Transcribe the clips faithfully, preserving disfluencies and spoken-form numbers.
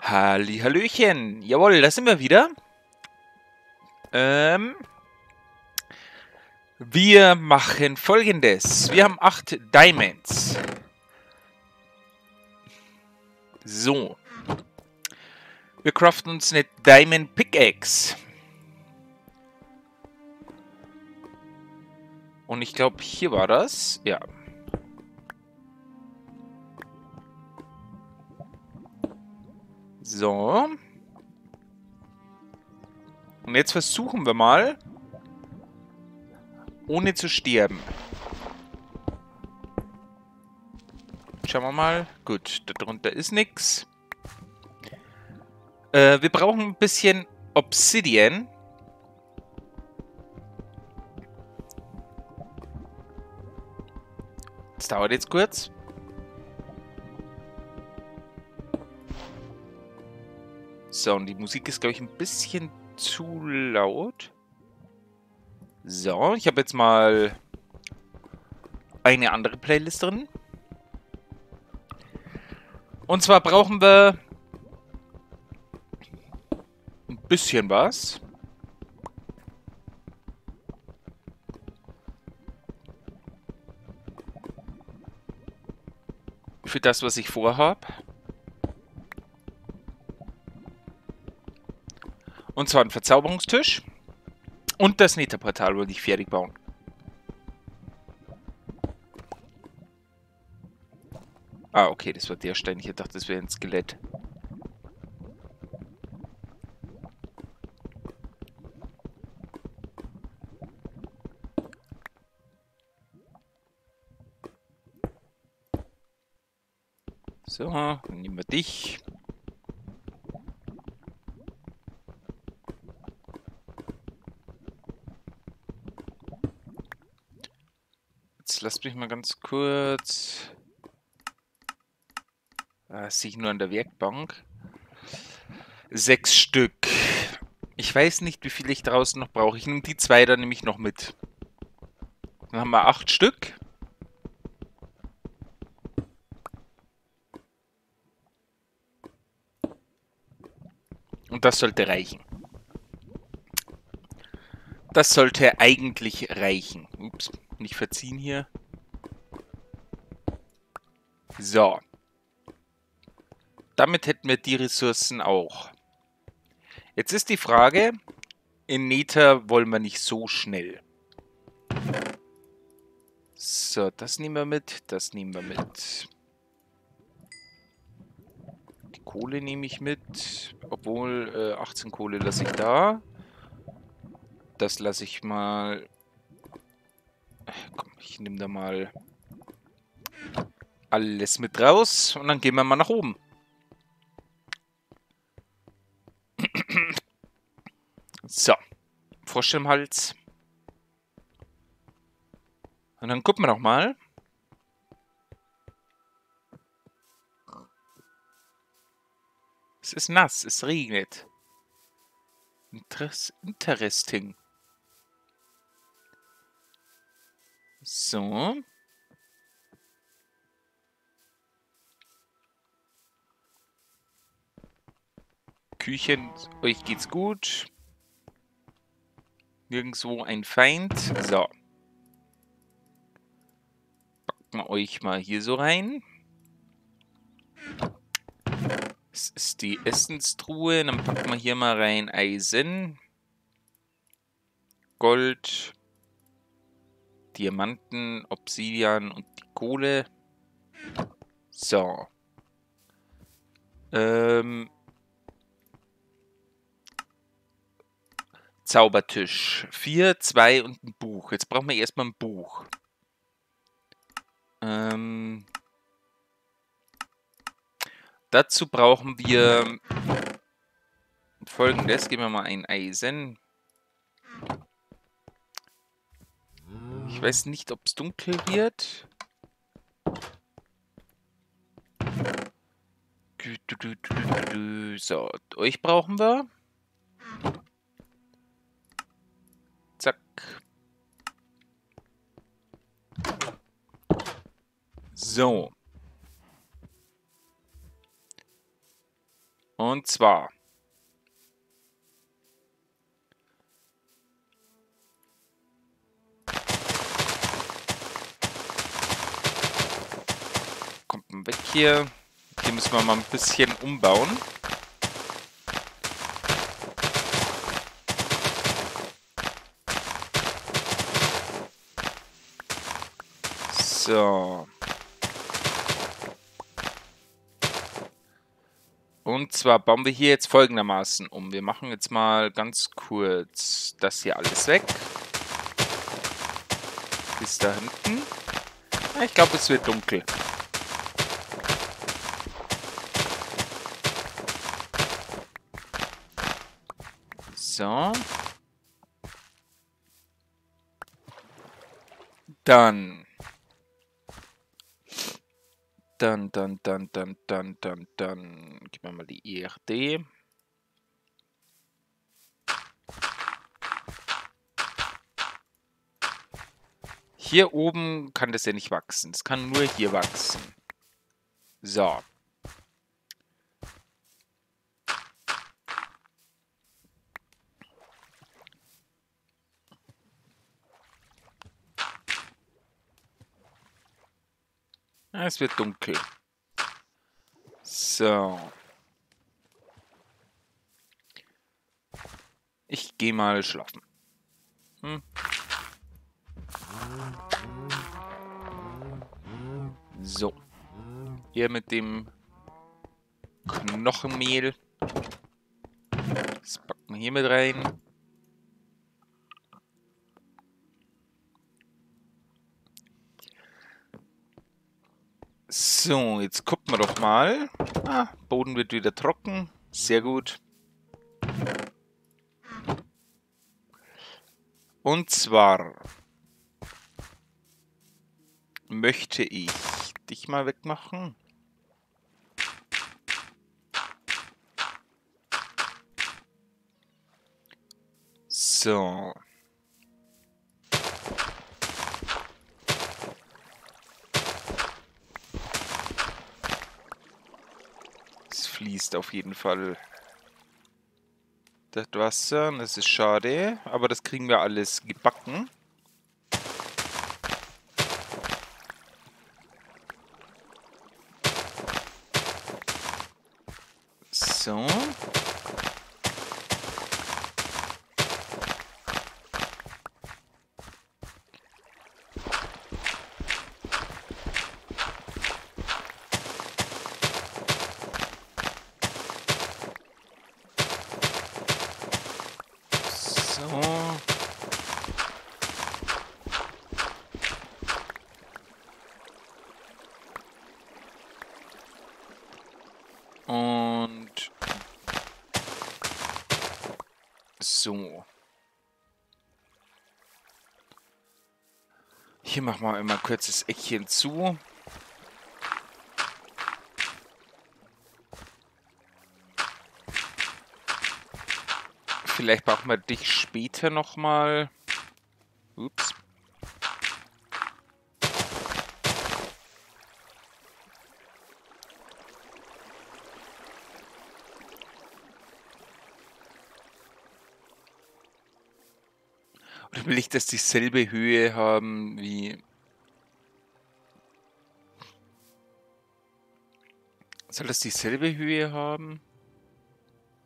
Hallihallöchen. Jawohl, da sind wir wieder. Ähm, wir machen Folgendes. Wir haben acht Diamonds. So. Wir craften uns eine Diamond Pickaxe. Und ich glaube, hier war das. Ja. So. Und jetzt versuchen wir mal, ohne zu sterben. Schauen wir mal. Gut, darunter ist nichts. Äh, wir brauchen ein bisschen Obsidian. Das dauert jetzt kurz. So, und die Musik ist, glaube ich, ein bisschen zu laut. So, ich habe jetzt mal eine andere Playlist drin. Und zwar brauchen wir ein bisschen was. Für das, was ich vorhabe. Und zwar einen Verzauberungstisch. Und das Netherportal wollte ich fertig bauen. Ah, okay, das war der Stein. Ich dachte, das wäre ein Skelett. So, dann nehmen wir dich. Lasst mich mal ganz kurz. Das sehe ich nur an der Werkbank. Sechs Stück. Ich weiß nicht, wie viel ich draußen noch brauche. Ich nehme die zwei dann nämlich noch mit. Dann haben wir acht Stück. Und das sollte reichen. Das sollte eigentlich reichen. Ups, nicht verziehen hier. So. Damit hätten wir die Ressourcen auch. Jetzt ist die Frage, in Nether wollen wir nicht so schnell. So, das nehmen wir mit, das nehmen wir mit. Die Kohle nehme ich mit, obwohl äh, achtzehn Kohle lasse ich da. Das lasse ich mal... Komm, ich nehme da mal alles mit raus und dann gehen wir mal nach oben. So, Frosch im Hals. Und dann gucken wir noch mal. Es ist nass, es regnet. Interess- interesting. So. Küchen, euch geht's gut. Nirgendwo ein Feind. So. Packen wir euch mal hier so rein. Das ist die Essenstruhe. Dann packen wir hier mal rein Eisen. Gold. Diamanten, Obsidian und die Kohle. So. Ähm... Zaubertisch. vier, zwei und ein Buch. Jetzt brauchen wir erstmal ein Buch. Ähm, dazu brauchen wir Folgendes. Geben wir mal ein Eisen. Ich weiß nicht, ob es dunkel wird. So, euch brauchen wir. Zack. So. Und zwar kommt man weg hier. Hier müssen wir mal ein bisschen umbauen. So. Und zwar bauen wir hier jetzt folgendermaßen um. Wir machen jetzt mal ganz kurz das hier alles weg. Bis da hinten. Ich glaube, es wird dunkel. So. Dann. Dann, dann, dann, dann, dann, dann, dann. Gib mir mal die I R D. Hier oben kann das ja nicht wachsen. Es kann nur hier wachsen. So. Es wird dunkel. So. Ich gehe mal schlafen. Hm. So. Hier mit dem Knochenmehl. Das packen wir hier mit rein. So, jetzt gucken wir doch mal. Ah, Boden wird wieder trocken. Sehr gut. Und zwar möchte ich dich mal wegmachen. So. Fließt auf jeden Fall das Wasser. Das ist schade, aber das kriegen wir alles gebacken. So. Und so. Hier machen wir immer kurz das Eckchen zu. Vielleicht brauchen wir dich später nochmal. Ups. Will ich, dass dieselbe Höhe haben wie... Soll das dieselbe Höhe haben?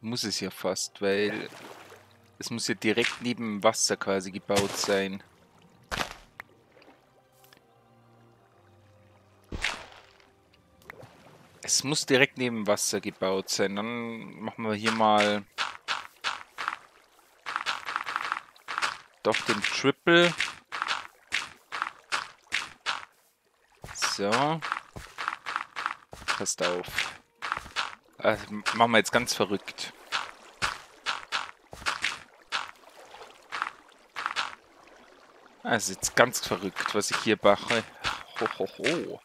Muss es ja fast, weil... Es muss ja direkt neben dem Wasser quasi gebaut sein. Es muss direkt neben dem Wasser gebaut sein. Dann machen wir hier mal... Doch den Triple. So. Passt auf. Das machen wir jetzt ganz verrückt. Das ist jetzt ganz verrückt, was ich hier mache. Ho, ho, ho.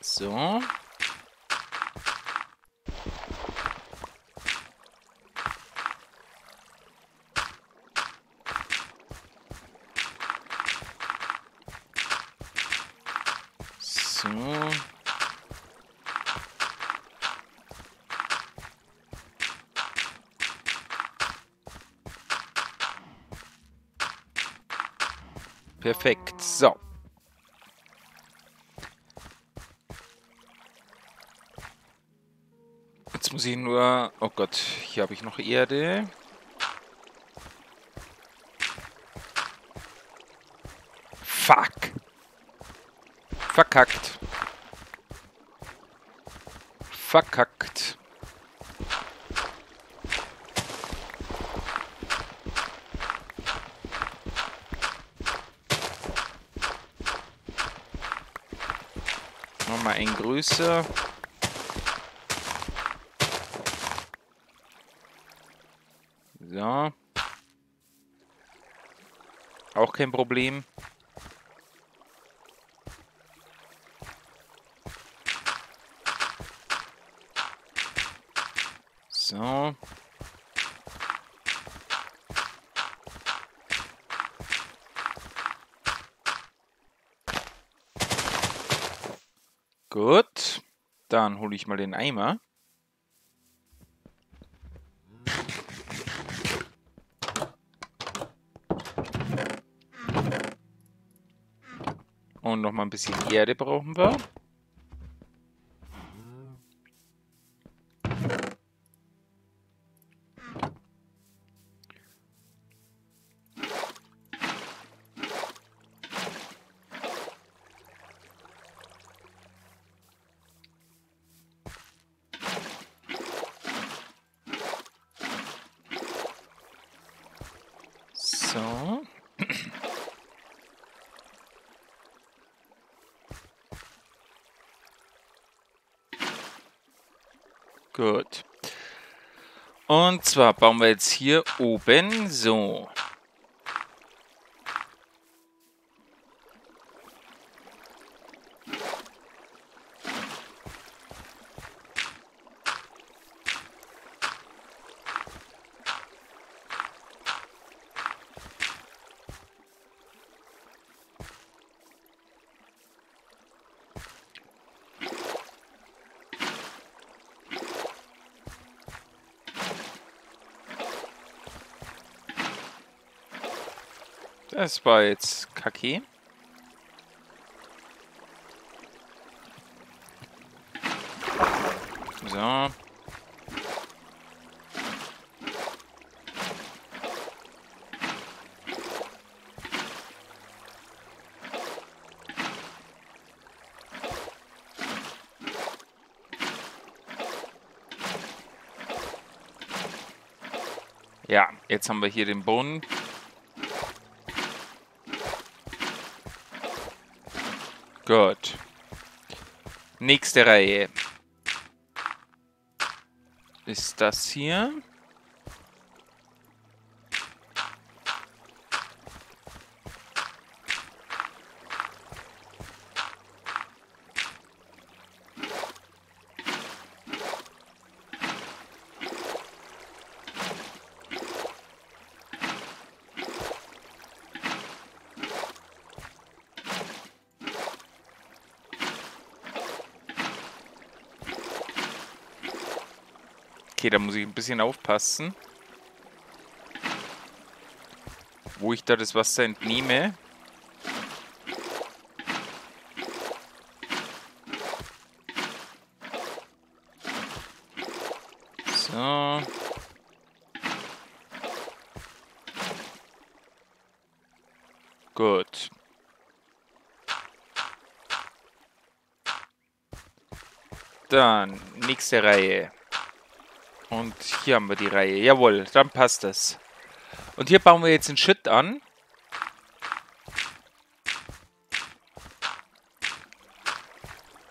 So. Perfekt. So. Jetzt muss ich nur... Oh Gott, hier habe ich noch Erde. Fuck. Verkackt. Verkackt. Nochmal ein größer. So. Auch kein Problem. So. Gut. Dann hole ich mal den Eimer. Und noch mal ein bisschen Erde brauchen wir. So. Gut. Und zwar bauen wir jetzt hier oben so. Das war jetzt kacke. So. Ja, jetzt haben wir hier den Boden. Gut. Nächste Reihe. Ist das hier? Okay, da muss ich ein bisschen aufpassen, wo ich da das Wasser entnehme. So. Gut. Dann, nächste Reihe. Und hier haben wir die Reihe. Jawohl, dann passt das. Und hier bauen wir jetzt den Shit an.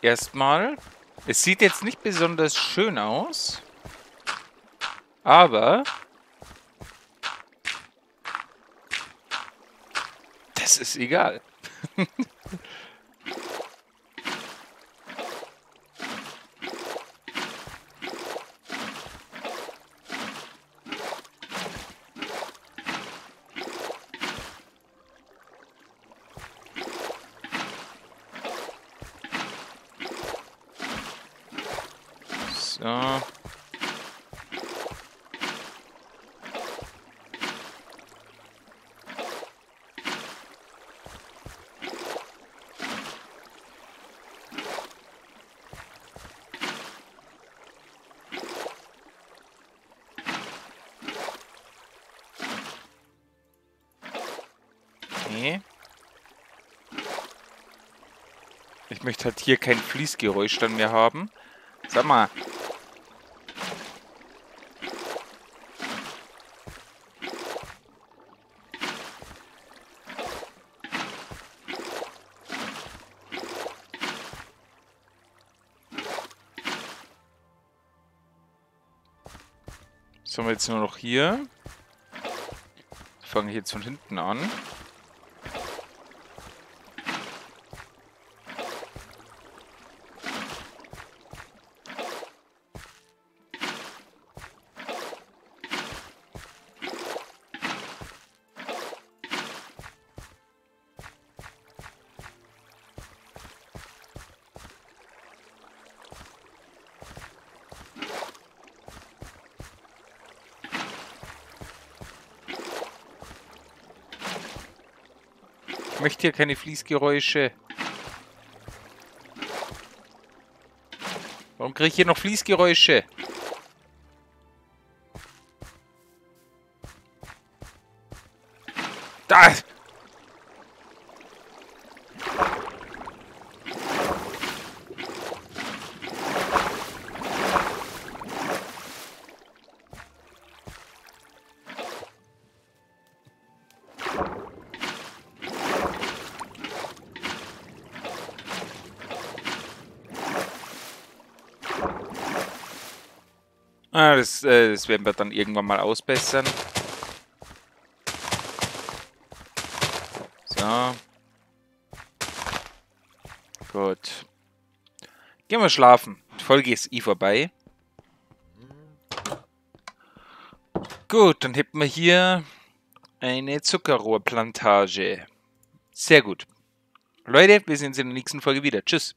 Erstmal. Es sieht jetzt nicht besonders schön aus. Aber. Das ist egal. So. Nee. Ich möchte halt hier kein Fließgeräusch dann mehr haben. Sag mal. Das haben wir jetzt nur noch hier. Fange ich jetzt von hinten an. Ich möchte hier keine Fließgeräusche. Warum kriege ich hier noch Fließgeräusche? Da! Ah, das, äh, das werden wir dann irgendwann mal ausbessern. So. Gut. Gehen wir schlafen. Die Folge ist eh vorbei. Gut, dann hätten wir hier eine Zuckerrohrplantage. Sehr gut. Leute, wir sehen uns in der nächsten Folge wieder. Tschüss.